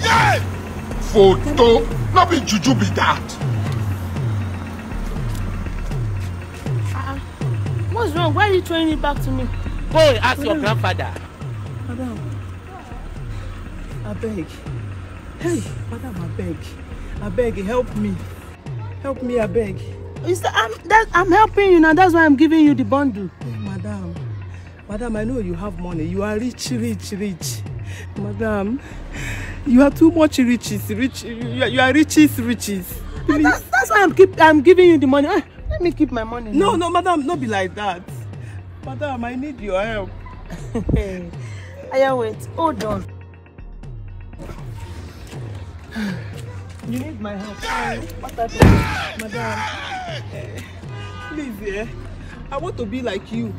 Yeah! Photo! Not be juju be that! What's wrong? Why are you throwing it back to me? Go and ask your grandfather. Madam, I beg. Hey, madam, I beg. I beg, help me. Help me, I beg. I'm helping you now, that's why I'm giving you the bundle. Hey, madam. Madam, I know you have money. You are rich. Madam, you are too much riches. You are riches. That's why I'm giving you the money. Let me keep my money. No, no, madam, not be like that. Madam, I need your help. Wait, hold on. You need my help. Madam, please, yeah. I want to be like you.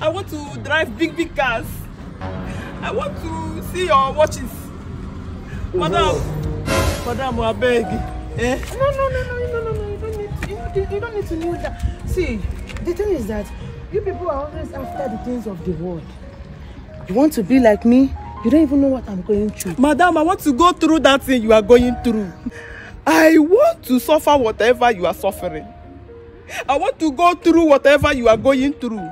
I want to drive big cars. I want to see your watches. Madam, I beg. Eh? No, you don't need to know that. See, the thing is that you people are always after the things of the world. You want to be like me? You don't even know what I'm going through. Madam, I want to go through that thing you are going through. I want to suffer whatever you are suffering. I want to go through whatever you are going through.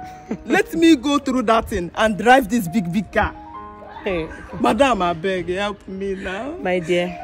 Let me go through that thing and drive this big car. Hey. Madam, I beg, help me now. My dear,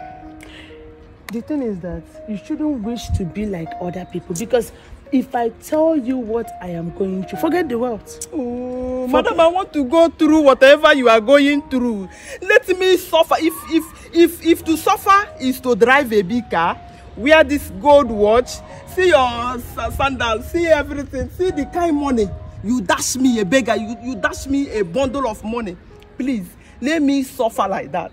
the thing is that you shouldn't wish to be like other people, because if I tell you what I am going through, forget the world. Oh, madam, I want to go through whatever you are going through. Let me suffer. If to suffer is to drive a big car, wear this gold watch, see your sandals, see everything, see the kind of money. You dash me a beggar, you dash me a bundle of money. Please, let me suffer like that.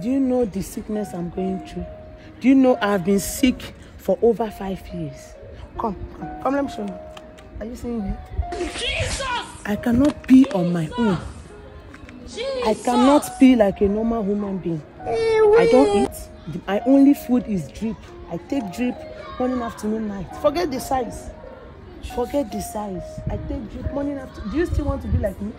Do you know the sickness I'm going through? Do you know I've been sick for over 5 years? Come, let me show you. Are you seeing it? Jesus! I cannot be on my own. Jesus! I cannot be like a normal human being. I don't eat. My only food is drip. I take drip morning, afternoon, night. Forget the size. Forget the size. I take drip morning, afternoon. Do you still want to be like me?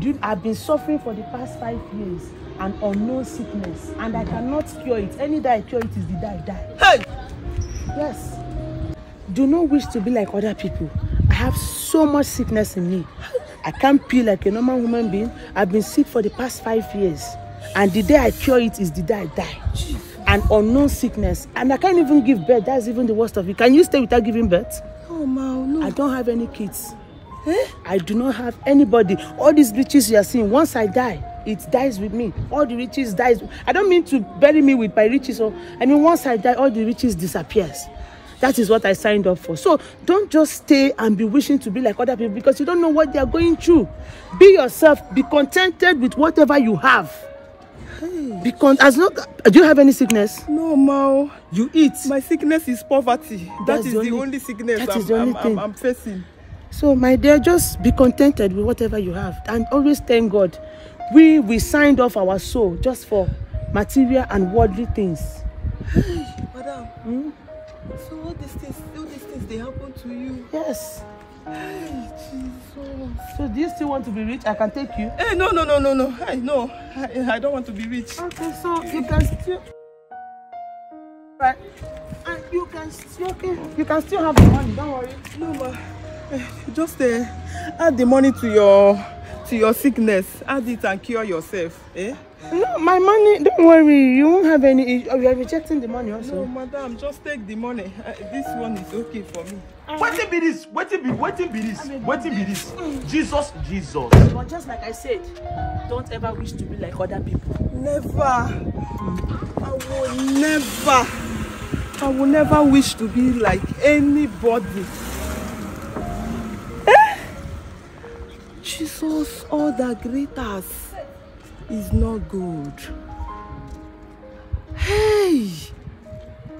Dude, I've been suffering for the past 5 years an unknown sickness, and I cannot cure it. Any day I cure it is the day I die. Hey! Yes. Do not wish to be like other people. I have so much sickness in me. I can't be like a normal human being. I've been sick for the past 5 years, and the day I cure it is the day I die. An unknown sickness, and I can't even give birth. That's even the worst of it. Can you stay without giving birth? Oh, no, no. I don't have any kids. Eh? I do not have anybody. All these riches you are seeing, once I die, it dies with me. All the riches dies. I don't mean to bury me with my riches. Or, I mean, once I die, all the riches disappears. That is what I signed up for. So don't just stay and be wishing to be like other people, because you don't know what they are going through. Be yourself. Be contented with whatever you have. Hey. Because as long, do you have any sickness? No, ma. You eat. My sickness is poverty. That is the only sickness I'm facing. So, my dear, just be contented with whatever you have, and always thank God. We signed off our soul just for material and worldly things. Hey, madam. Hmm? So all these things, they happen to you? Yes. Hey, Jesus. So do you still want to be rich? I can take you. Hey, no. I don't want to be rich. Okay, so you can still... Right. And you can still... Okay. You can still have the money, don't worry. No, ma. Just add the money to your sickness. Add it and cure yourself. Eh? No, my money. Don't worry. You won't have any. You are rejecting the money also. No, madam. Just take the money. This one is okay for me. Waiting be this. Jesus. But just like I said, don't ever wish to be like other people. Never. I will never wish to be like anybody. Jesus, all that glitters is not good. Hey,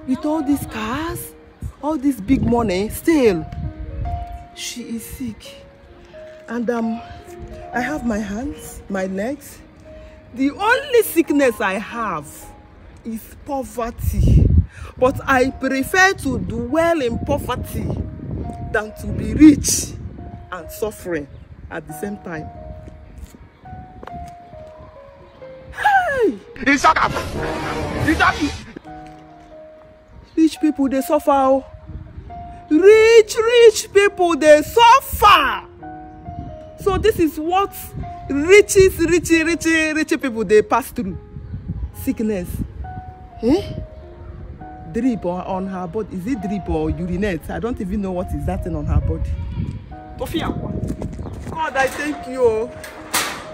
with all these cars, all this big money, still, she is sick. And I have my hands, my legs. The only sickness I have is poverty. But I prefer to dwell in poverty than to be rich and suffering at the same time. He shot up. He shot me. Rich people, they suffer. Oh. Rich people, they suffer. So this is what rich people, they pass through. Sickness. Eh? Drip on her body. Is it drip or urinate? I don't even know what is that thing on her body. God, I thank you.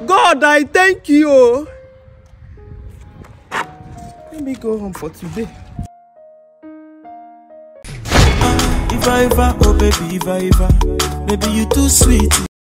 God, I thank you. Let me go home for today. If I ever, oh baby, if I ever, baby, you too sweet.